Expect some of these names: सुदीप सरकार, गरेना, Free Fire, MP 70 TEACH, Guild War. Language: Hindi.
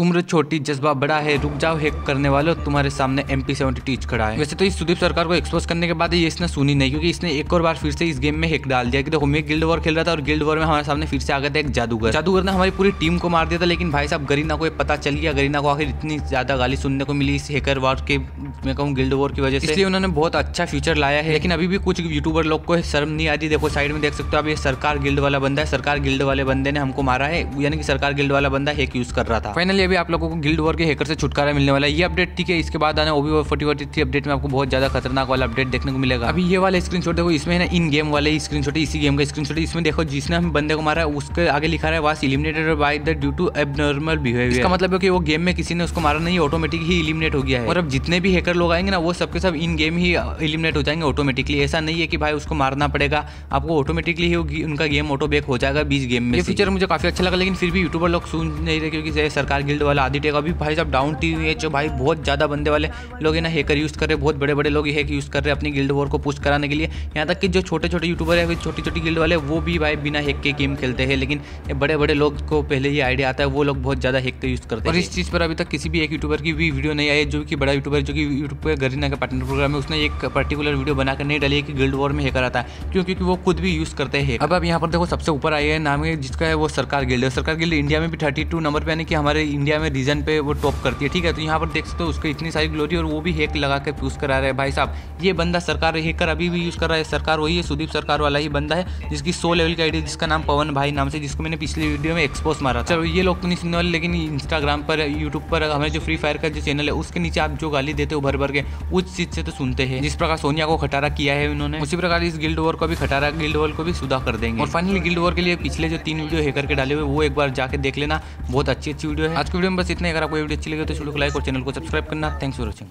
उम्र छोटी जज्बा बड़ा है, रुक जाओ हैक करने वालों, तुम्हारे सामने MP 70 TEACH खड़ा है। वैसे तो इस सुदीप सरकार को एक्सपोज करने के बाद ये इसने सुनी नहीं, क्योंकि इसने एक और बार फिर से इस गेम में हैक डाल दिया कि देखो मैं गिल्ड वॉर खेल रहा था और गिल्ड वॉर में हमारे सामने फिर से आ गया था एक जादूगर ने हमारी पूरी टीम को मार दिया था। लेकिन भाई साहब गरेना को पता चल गया, गरेना को आखिर इतनी ज्यादा गाली सुनने को मिली इस हैकर वॉर के, मैं कहूँ गिल्ड वॉर की वजह से, इसलिए उन्होंने बहुत अच्छा फीचर लाया है। लेकिन अभी भी कुछ यूट्यूबर लोग को शर्म नहीं आती। देखो साइड में देख सकते हो, अब ये सरकार गिल्ड वाला बंदा है, सरकार गिल्ड वाले बंदे ने हमको मारा है, यानी कि सरकार गिल्ड वाला बंदा हैक यूज कर रहा था। फाइनली अभी आप लोगों को गिल्ड वॉर के हैकर से छुटकारा मिलने वाला है, ये अपडेट ठीक है। इसके बाद आने ओबी 4043 अपडेट में आपको बहुत ज्यादा खतरनाक वाला अपडेट देखने को मिलेगा। अभी ये वाला स्क्रीनशॉट देखो, इसमें ना इन गेम वाले स्क्रीनशॉट, इसी गेम का स्क्रीनशॉट, इसमें देखो जिसने हम बंदे को मारा उसके आगे लिखा है was eliminated by the due to abnormal behaviour. इसका मतलब है कि वो गेम में किसी ने उसको मारा नहीं, ऑटोमेटिक ही एलिमिनेट हो गया है। और अब जितने भी हैकर लोग आएंगे ना वो सबके सब इन गेम ही एलिमिनेट हो जाएंगे ऑटोमेटिकली। ऐसा नहीं है कि भाई उसको मारना पड़ेगा, आपको ऑटोमेटिकली ही उनका गेम ऑटो बैक हो जाएगा 20 गेम में। ये फीचर मुझे काफी अच्छा लगा, लेकिन फिर भी यूट्यूबर लोग सुन नहीं रहे, क्योंकि सरकार गिल्ड वाला आदि टेक अभी भाई साहब डाउन टी हुई है। जो भाई बहुत ज्यादा बंदे वाले लोग ना हैकर यूज कर रहे, बहुत बड़े बड़े लोग हैक यूज कर रहे अपनी गिल्ड वॉर को पुश कराने के लिए। यहाँ तक कि जो छोटे छोटे यूट्यूबर है, छोटी छोटी गिल्ड वाले, वो भी भाई बिना हैक के गेम खेलते हैं। लेकिन बड़े बड़े लोग को पहले ही आइडिया आता है, वो लोग बहुत ज्यादा हैक यूज करते हैं। और इस चीज पर अभी तक किसी भी एक यूट्यूबर की भी वीडियो नहीं आई, जो कि बड़ा यूट्यूबर जो कि यूट्यूब पर गरेना का पार्टनर प्रोग्राम है, उसने एक पर्टिकुलर वीडियो बनाकर नहीं डाली कि गिल्ड वॉर में हैकर आता है, क्योंकि वो खुद भी यूज करते हैं। अब यहाँ पर देखो सबसे ऊपर आई है नाम है जिसका है वो सरकार गिल्ड। सरकार गिल्ड इंडिया में भी 32 नंबर पर, यानी कि हमारे इंडिया में रीजन पे वो टॉप करती है, ठीक है। तो यहाँ पर देख सकते हो उसको इतनी सारी ग्लोरी, और वो भी हैक लगा के यूज करा रहा है। भाई साहब ये बंदा सरकार हैकर अभी भी यूज कर रहा है। सरकार वही है, सुदीप सरकार वाला ही बंदा है, जिसकी 100 लेवल का आईडी, जिसका नाम पवन भाई नाम से, जिसको मैंने पिछले वीडियो में एक्सपोज मारा। चलो ये लोग तो नहीं सुनने वाले, लेकिन इंस्टाग्राम पर यूट्यूब पर हमारे जो फ्री फायर का जो चैनल है उसके नीचे आप जो गाली देते हो भर भर के, उस चीज से तो सुनते हैं। जिस प्रकार सोनिया को खटारा किया है उन्होंने, उसी प्रकार इस गिल्ड वॉर को भी खटारा, गिल्ड वॉर को भी सुधा कर देंगे। और फाइनली गिल्ड वॉर के लिए पिछले जो 3 वीडियो हैकर के डाले हुए, वो एक बार जाके देख लेना, बहुत अच्छी वीडियो है। आज की वीडियो में बस इतना ही। अगर आपको वीडियो अच्छी लगे तो चैनल को लाइक और चैनल को सब्सक्राइब करना। Thanks for watching.